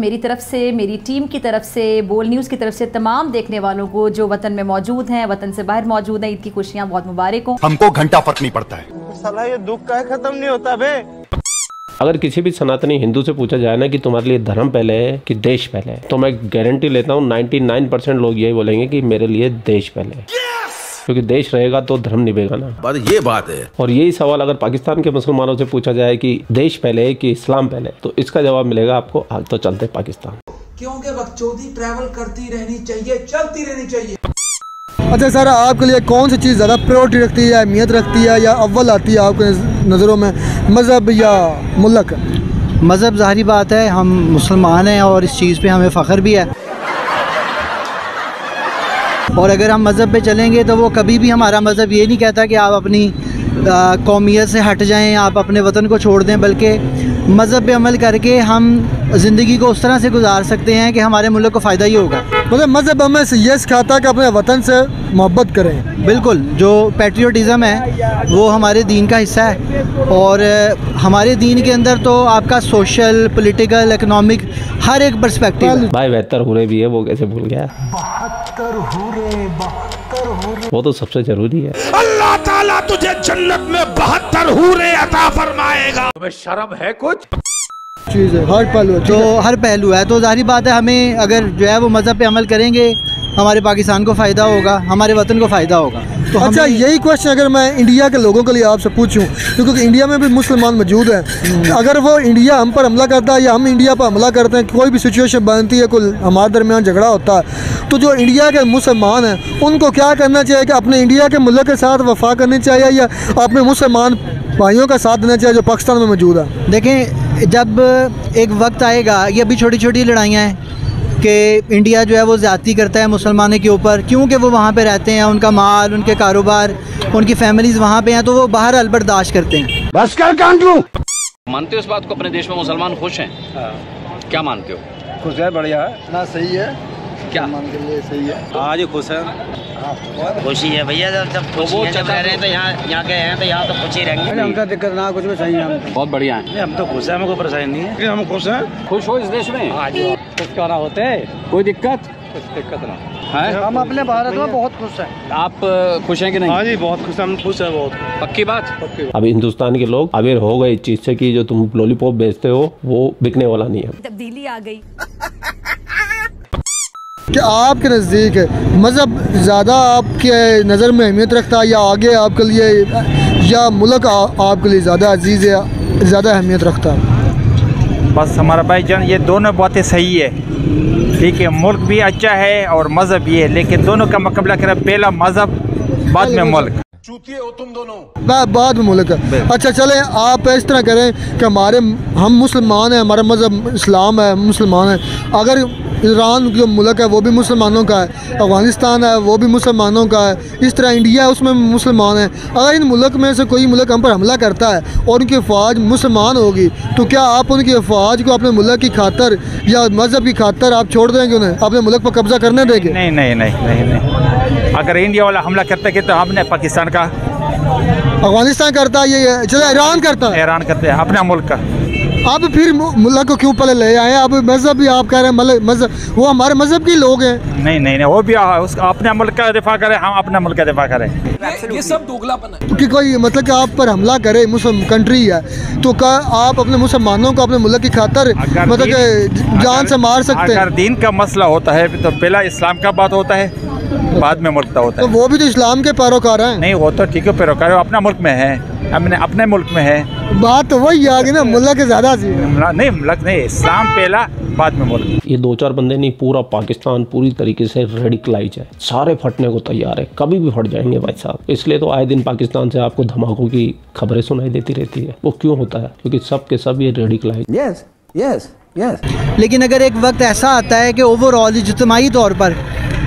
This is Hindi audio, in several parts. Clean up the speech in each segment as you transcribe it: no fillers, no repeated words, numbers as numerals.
मेरी तरफ़ से, मेरी टीम की तरफ से, बोल न्यूज़ की तरफ से तमाम देखने वालों को जो वतन में मौजूद हैं, वतन से बाहर मौजूद हैं, ईद की खुशियाँ बहुत मुबारक हो। हमको घंटा फर्क नहीं पड़ता है, साला ये दुख का खत्म नहीं होता बे। अगर किसी भी सनातनी हिंदू से पूछा जाए ना कि तुम्हारे लिए धर्म पहले है कि देश पहले है, तो मैं गारंटी लेता हूँ 99% लोग यही बोलेंगे कि मेरे लिए देश पहले है। क्योंकि देश रहेगा तो धर्म निभेगा ना, पर ये बात है। और यही सवाल अगर पाकिस्तान के मुसलमानों से पूछा जाए कि देश पहले है कि इस्लाम पहले, तो इसका जवाब मिलेगा आपको आज तो चलते पाकिस्तान, क्योंकि बकचोदी ट्रैवल करती रहनी चाहिए, चलती रहनी चाहिए। अच्छा सर, आपके लिए कौन सी चीज़ ज़्यादा प्रायोरिटी रखती है, अहमियत रखती है या अव्वल आती है आपके नज़रों में, मज़हब या मुल्क? मज़हब ज़ाहिर बात है, हम मुसलमान हैं और इस चीज़ पे हमें फ़ख्र भी है, और अगर हम मज़हब पे चलेंगे तो वो कभी भी हमारा मज़हब ये नहीं कहता कि आप अपनी कौमियत से हट जाएँ, आप अपने वतन को छोड़ दें, बल्कि मज़हब पे अमल करके हम ज़िंदगी को उस तरह से गुजार सकते हैं कि हमारे मुल्क को फ़ायदा ही होगा। मतलब मज़हब हमें ये सिखाता है कि अपने वतन से मोहब्बत करें। बिल्कुल, जो पैट्रियटिज़म है वो हमारे दीन का हिस्सा है, और हमारे दीन के अंदर तो आपका सोशल, पॉलिटिकल, इकोनॉमिक हर एक पर्सपेक्टिव। भाई 72 हूरे भी है, वो कैसे भूल गया? 72 हूरे वो तो सबसे ज़रूरी है। अल्लाह ताला तुझे जन्नत में 72 हूरे अता फरमाएगा। तुम्हें शर्म है कुछ? चीज़ है हर पहलू, तो हर पहलू है, तो ज़ाहिर बात है हमें अगर जो है वो मज़हब पे अमल करेंगे, हमारे पाकिस्तान को फ़ायदा होगा, हमारे वतन को फ़ायदा होगा। तो अच्छा, यही क्वेश्चन अगर मैं इंडिया के लोगों के लिए आपसे पूछूं, क्योंकि इंडिया में भी मुसलमान मौजूद हैं, अगर वो इंडिया हम पर हमला करता है या हम इंडिया पर हमला करते हैं, कोई भी सिचुएशन बनती है, कोई हमारे दरमियान झगड़ा होता है, तो जो इंडिया के मुसलमान हैं उनको क्या करना चाहिए? कि अपने इंडिया के मुल्क के साथ वफा करनी चाहिए या अपने मुसलमान भाइयों का साथ देना चाहिए जो पाकिस्तान में मौजूद है? देखें, जब एक वक्त आएगा, ये अभी छोटी छोटी लड़ाइयाँ हैं कि इंडिया जो है वो ज़्यादती करता है मुसलमानों के ऊपर, क्योंकि वो वहाँ पे रहते हैं, उनका माल, उनके कारोबार, उनकी फैमिलीज़ वहाँ पे हैं, तो वो बाहर अलबर्दाश्त करते हैं। बस कर कांडू। मानते हो इस बात को अपने देश में मुसलमान खुश हैं? क्या मानते हो? खुश है, बढ़िया है ना, सही है, क्या मानते हैं? सही है, आज खुश है, खुशी है भैया, जब रह रहे हैं तो यहाँ के हैं तो यहाँ तो खुशी रहेंगे, हमका दिक्कत ना कुछ भी, सही है, हम बहुत बढ़िया है, हम तो खुश है, हमें कोई परेशानी नहीं है, हम खुश हैं। खुश हो इस देश में, कुछ क्या ना होते है, कोई दिक्कत, कुछ दिक्कत ना है, हम अपने भारत में बहुत खुश हैं। आप खुश हैं कि नहीं? हाँ जी, बहुत खुश हैं, हम खुश हैं बहुत, पक्की बात। अब हिंदुस्तान के लोग अवेयर हो गए इस चीज़ से कि जो तुम लॉलीपॉप बेचते हो वो बिकने वाला नहीं है। तब्दीली आ गई। क्या आपके नज़दीक मज़हब ज़्यादा आपके नज़र में अहमियत रखता है या आगे आपके लिए, या मुल्क आपके लिए ज़्यादा अजीज़ है, ज़्यादा अहमियत रखता है? बस हमारा भाईजान, ये दोनों बातें सही है, ठीक है, मुल्क भी अच्छा है और मज़हब ये है, लेकिन दोनों का मुकाबला करें, पहला मज़हब बाद में मुल्क। चूतिए हो तुम दोनों, बाद में मुल्क। अच्छा चलें, आप इस तरह करें कि हमारे, हम मुसलमान हैं, हमारा मज़हब इस्लाम है, मुसलमान हैं, अगर ईरान जो मुल्क है वो भी मुसलमानों का है, अफ़गानिस्तान है वो भी मुसलमानों का है, इस तरह इंडिया है उसमें मुसलमान है, अगर इन मुल्क में से कोई मुल्क हम पर हमला करता है और उनकी फ़ौज मुसलमान होगी, तो क्या आप उनकी फ़ौज को अपने मुल्क की खातर या मज़हब की खातर आप छोड़ देंगे, उन्हें अपने मुल्क पर कब्ज़ा करने देंगे? नहीं नहीं नहीं नहीं नहीं, अगर इंडिया वाला हमला करता है तो हमने पाकिस्तान का, अफ़गानिस्तान करता है, ये चलो ईरान करता है, ईरान करते हैं अपना मुल्क का, अब फिर मुल्ला को क्यों पहले ले आए? अब मज़हब भी आप कह रहे हैं, मज़हब वो हमारे मज़हब के लोग हैं। नहीं नहीं नहीं, वो भी अपने मुल्क का दिफा करें, हम अपने मुल्क का दिफा करें, ये सब दोगलापन है। कि कोई मतलब कि आप पर हमला करे, मुस्लिम कंट्री है, तो क्या आप अपने मुसलमानों को अपने मुल्क की खातर मतलब कि जान से मार सकते हैं? अगर दीन का मसला होता है तो पहला इस्लाम का बात होता है, बाद में मुल्क का होता है। तो वो भी तो इस्लाम के पैरोकार हैं। नहीं वो तो ठीक है, पैरोकार अपना मुल्क में है, हमने अपने मुल्क में है, बात तो वही आ गई ना, मुल्क ज़्यादा नहीं, मुल्क नहीं, इस्लाम पहला बाद में मुल्क। ये दो चार बंदे नहीं, पूरा पाकिस्तान पूरी तरीके से रेडिकलाइज है, सारे फटने को तैयार है, कभी भी फट जाएंगे भाई साहब, इसलिए तो आए दिन पाकिस्तान से आपको धमाकों की खबरें सुनाई देती रहती है। वो क्यों होता है? क्योंकि सब के सब ये रेडिकलाइज। यस यस यस, लेकिन अगर एक वक्त ऐसा आता है कि ओवरऑल इज्तिमाई तौर पर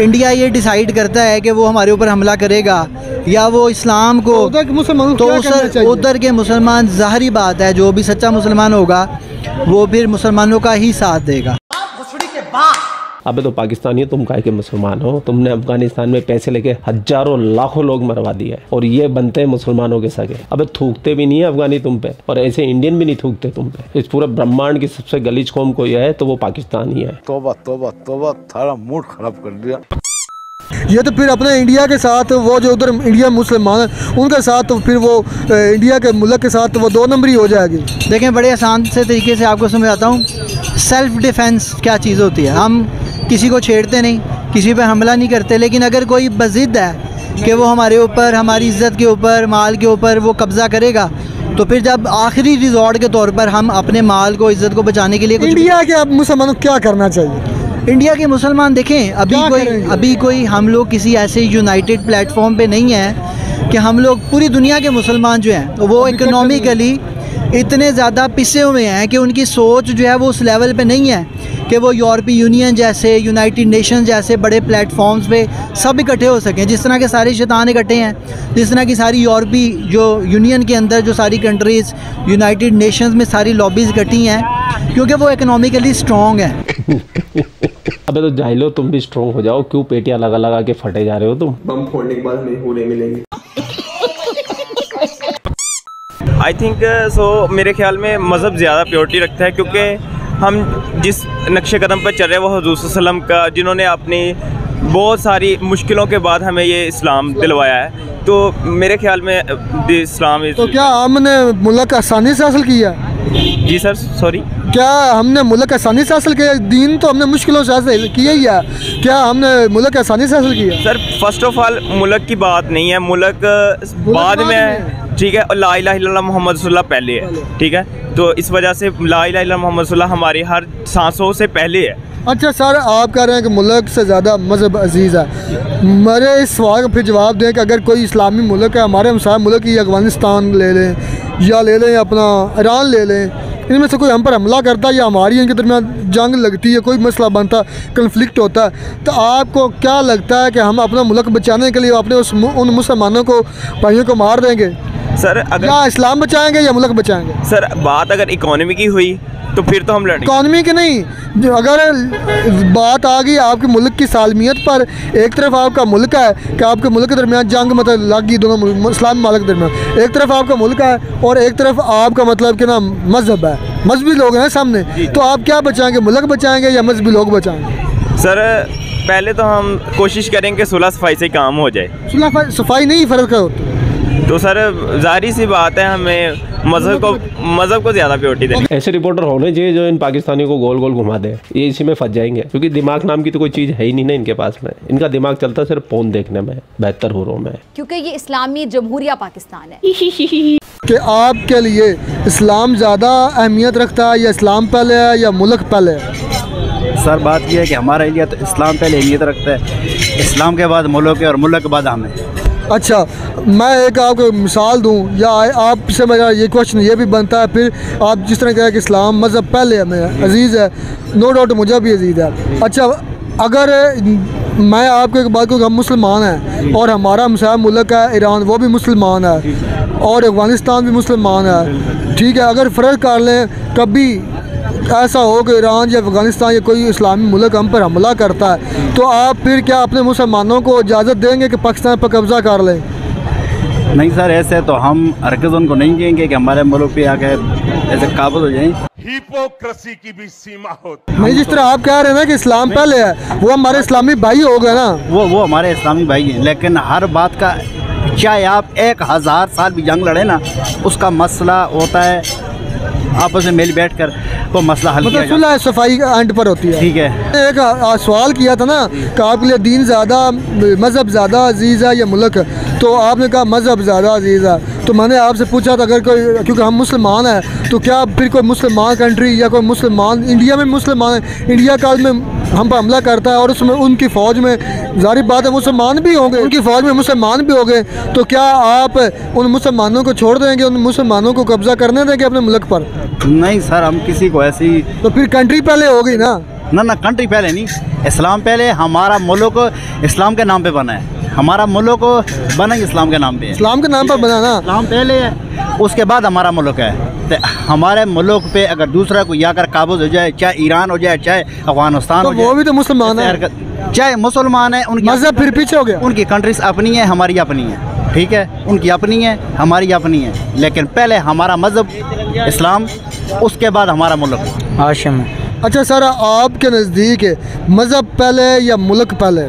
इंडिया ये डिसाइड करता है कि वो हमारे ऊपर हमला करेगा या वो इस्लाम को, तो उधर के मुसलमान ज़ाहरी बात है, जो भी सच्चा मुसलमान होगा वो फिर मुसलमानों का ही साथ देगा। अबे तो पाकिस्तानी हो तुम, काहे के मुसलमान हो? तुमने अफगानिस्तान में पैसे लेके हजारों लाखों लोग मरवा दिया है और ये बनते हैं मुसलमानों के सगे। अबे थूकते भी नहीं है अफगानी तुम पे और ऐसे इंडियन भी नहीं थूकते तुम पे। इस पूरे ब्रह्मांड की सबसे गलीज कौम को यह है तो वो पाकिस्तानी है। तौबा तौबा तौबा, थारा मूड खराब कर दिया। ये तो फिर अपने इंडिया के साथ वो जो उधर इंडिया मुसलमान उनके साथ तो फिर वो इंडिया के मुल्क के साथ वो दो नंबरी हो जाएगी। देखें बड़े आसान से तरीके से आपको समझाता हूँ, सेल्फ डिफेंस क्या चीज़ होती है। हम किसी को छेड़ते नहीं, किसी पे हमला नहीं करते, लेकिन अगर कोई बज़िद है कि वो हमारे ऊपर, हमारी इज़्ज़त के ऊपर, माल के ऊपर वो कब्ज़ा करेगा, तो फिर जब आखिरी रिजॉर्ट के तौर पर हम अपने माल को, इज़्ज़त को बचाने के लिए इंडिया के अब मुसलमानों को क्या करना चाहिए? इंडिया के मुसलमान देखें अभी कोई हम लोग किसी ऐसे यूनाइटेड प्लेटफॉर्म पे नहीं है कि हम लोग पूरी दुनिया के मुसलमान जो हैं वो इकोनॉमिकली इतने ज़्यादा पिसे हुए हैं कि उनकी सोच जो है वो उस लेवल पे नहीं है कि वो यूरोपीय यूनियन जैसे, यूनाइटेड नेशन जैसे बड़े प्लेटफॉर्म्स पे सब इकट्ठे हो सकें। जिस तरह के सारे शैतान इकट्ठे हैं, जिस तरह की सारी यूरोपीय जो यूनियन के अंदर जो सारी कंट्रीज़, यूनाइटेड नेशंस में सारी लॉबीज़ इकट्ठी हैं, क्योंकि वो इकोनॉमिकली स्ट्रॉन्ग है। अबे तो जाहिलो तुम भी स्ट्रॉन्ग हो जाओ, क्यों पेटियां लगा लगा के फटे जा रहे हो तुम? बम फोड़ने के बाद हमें पूरे मिलेंगे। आई थिंक सो मेरे ख्याल में मज़हब ज़्यादा प्योरिटी रखता है, क्योंकि हम जिस नक्शे कदम पर चल रहे हैं वो हुजूर सल्लम का, जिन्होंने अपनी बहुत सारी मुश्किलों के बाद हमें ये इस्लाम दिलवाया है। तो मेरे ख्याल में इस्लाम तो क्या हमने मुल्क आसानी से हासिल किया? जी सर, सॉरी, क्या हमने मुल्क आसानी से हासिल किया? दीन तो हमने मुश्किलों से हासिल किया ही है, क्या हमने मुल्क आसानी से हासिल किया? सर फर्स्ट ऑफ ऑल मुल्क की बात नहीं है, मुल्क बाद में, ठीक है, और ला इलाहा इल्लल्लाह मुहम्मद रसूलुल्लाह पहले है, ठीक है। तो इस वजह से ला इलाहा इल्लल्लाह मुहम्मद रसूलुल्लाह हमारी हर सांसों से पहले है। अच्छा सर, आप कह रहे हैं कि मुल्क से ज़्यादा मज़हब अजीज़ है। मेरे इस सवाल पर जवाब दें कि अगर कोई इस्लामी मुल्क है, हमारे हमसाया मुल्क ही अफगानिस्तान ले लें या ले लें अपना ईरान ले लें, इनमें से कोई हम पर हमला करता है या हमारी इनके दरमियान जंग लगती है, कोई मसला बनता, कन्फ्लिक्ट होता है, तो आपको क्या लगता है कि हम अपना मुल्क बचाने के लिए अपने उन मुसलमानों को, भाइयों को मार देंगे? सर अगर या इस्लाम बचाएंगे या मुल्क बचाएंगे? सर बात अगर इकोनॉमी की हुई तो फिर तो हम लड़ेंगे। इकोनॉमी की नहीं, अगर बात आ गई आपके मुल्क की सालमियत पर, एक तरफ आपका मुल्क है कि आपके मुल्क के दरमियान जंग मतलब लग गई दोनों इस्लामी मालिक के दरमियान, एक तरफ आपका मुल्क है और एक तरफ आपका मतलब कि ना मजहब है, मजहबी लोग हैं सामने, तो आप क्या बचाएंगे, मुल्क बचाएंगे या मजहबी लोग बचाएंगे? सर पहले तो हम कोशिश करेंगे सुलह सफाई से काम हो जाए। सुलह सफाई नहीं फ़र्क का होता तो सर जाहिर सी बात है हमें मज़हब को ज़्यादा प्योरिटी देनी। ऐसे रिपोर्टर होने चाहिए जो इन पाकिस्तानियों को गोल गोल घुमा दे, ये इसी में फंस जाएंगे, क्योंकि दिमाग नाम की तो कोई चीज़ है ही नहीं ना इनके पास में। इनका दिमाग चलता सिर्फ फोन देखने में, बेहतर हो रहा हूँ, क्योंकि ये इस्लामी जमहूरिया पाकिस्तान है। कि आपके लिए इस्लाम ज़्यादा अहमियत रखता है या इस्लाम पहले है या मुल्क पहले है? सर बात यह है कि हमारा एरिया तो इस्लाम पहले अहमियत रखता है, इस्लाम के बाद मुल्क है और मुल्क के बाद हम है। अच्छा, मैं एक आपको मिसाल दूं या आपसे मेरा ये क्वेश्चन ये भी बनता है फिर, आप जिस तरह कह रहे कि इस्लाम मज़हब पहले हमें अजीज़ है, नो डाउट मुझे भी अजीज़ है। अच्छा, अगर मैं आपको एक बात कहूँ, हम मुसलमान हैं और हमारा हमसाया मुल्क है ईरान, वो भी मुसलमान है और अफगानिस्तान भी मुसलमान है, ठीक है। अगर फ़र्ज़ कर लें कभी ऐसा हो कि ईरान या अफगानिस्तान या कोई इस्लामी मुल्क हम पर हमला करता है, तो आप फिर क्या अपने मुसलमानों को इजाज़त देंगे कि पाकिस्तान पर कब्ज़ा कर लें? नहीं सर, ऐसे तो हम हरगिज़ उनको नहीं देंगे कि हमारे मुल्क पे आके ऐसे काबू हो जाएं। हिपोक्रेसी की भी सीमा होती है। नहीं, जिस तरह आप कह रहे हैं ना कि इस्लाम पहले है, वो हमारे इस्लामी भाई हो गए ना, वो हमारे इस्लामी भाई हैं, लेकिन हर बात का, चाहे आप 1000 साल भी जंग लड़े ना, उसका मसला होता है आपस में मिल बैठ कर वो मसला हल किया, सुलह सफाई एंड पर होती है, ठीक है। एक सवाल किया था ना कि आपके लिए दीन ज़्यादा, मज़हब ज़्यादा अजीज़ है या मुल्क, तो आपने कहा मज़हब ज़्यादा अजीज़ है। तो मैंने आपसे पूछा था अगर कोई, क्योंकि हम मुसलमान हैं, तो क्या फिर कोई मुसलमान कंट्री या कोई मुसलमान, इंडिया में मुसलमान है, इंडिया काल में हम पर हमला करता है और उसमें उनकी फ़ौज में जारी बात है मुसलमान भी होंगे, उनकी फ़ौज में मुसलमान भी होंगे, तो क्या आप उन मुसलमानों को छोड़ देंगे, उन मुसलमानों को कब्ज़ा करने देंगे अपने मुल्क पर? नहीं सर, हम किसी को ऐसी, तो फिर कंट्री पहले हो गई ना। ना ना, कंट्री पहले नहीं, इस्लाम पहले। हमारा मुल्क इस्लाम के नाम पे बना है, हमारा मुल्क बना इस्लाम के नाम पे, इस्लाम के नाम पर बना ना, इस्लाम पहले है उसके बाद हमारा मुल्क है। तो हमारे मुल्क पे अगर दूसरा कोई आकर काबूज़ हो जाए, चाहे ईरान हो जाए, चाहे अफगानिस्तान हो जाए, वो भी तो मुसलमान है, चाहे मुसलमान है, उनकी मज़हब फिर पीछे हो गया। उनकी कंट्रीज अपनी है, हमारी अपनी है, ठीक है, उनकी अपनी है, हमारी अपनी है, लेकिन पहले हमारा मज़हब इस्लाम, उसके बाद हमारा मुल्क। आशिम, अच्छा सर, आपके नज़दीक मज़हब पहले या मुल्क पहले?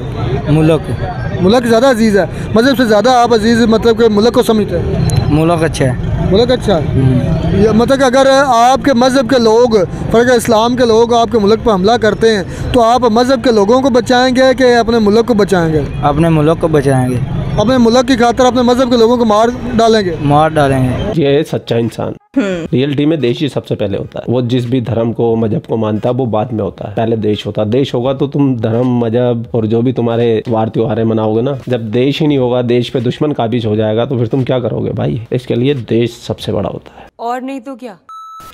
मुल्क, मुल्क ज़्यादा अजीज़ है मज़हब से ज़्यादा? आप अजीज़ मतलब कि मुल्क को समझते हैं? मुल्क अच्छा है, मुल्क अच्छा है। मतलब कि अगर आपके मज़हब के लोग, फ़र्क इस्लाम के लोग आपके मुल्क पर हमला करते हैं तो आप मज़हब के लोगों को बचाएँगे कि अपने मुल्क को बचाएँगे? अपने मुल्क को बचाएँगे। अपने मुल्क की खातर अपने मज़हब के लोगों को मार डालेंगे? मार डालेंगे। ये है सच्चा इंसान। रियलिटी में देश ही सबसे पहले होता है। वो जिस भी धर्म को, मजहब को मानता है वो बाद में होता है, पहले देश होता है। देश होगा तो तुम धर्म, मजहब और जो भी तुम्हारे वार त्योहार मनाओगे ना, जब देश ही नहीं होगा, देश पे दुश्मन काबिज हो जाएगा तो फिर तुम क्या करोगे भाई? इसके लिए देश सबसे बड़ा होता है, और नहीं तो क्या।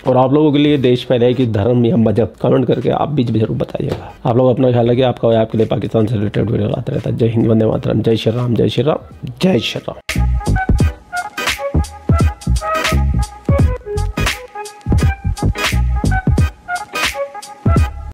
और आप लोगों के लिए देश पहले है कि धर्म या मजहब? कमेंट करके आप भी जरूर बताइएगा। आप लोग अपना ख्याल रखिए। आपका और आपके लिए पाकिस्तान से रिलेटेड वीडियो आता रहता है। जय हिंद, वंदे मातरम, जय श्री राम, जय श्री राम, जय श्री राम।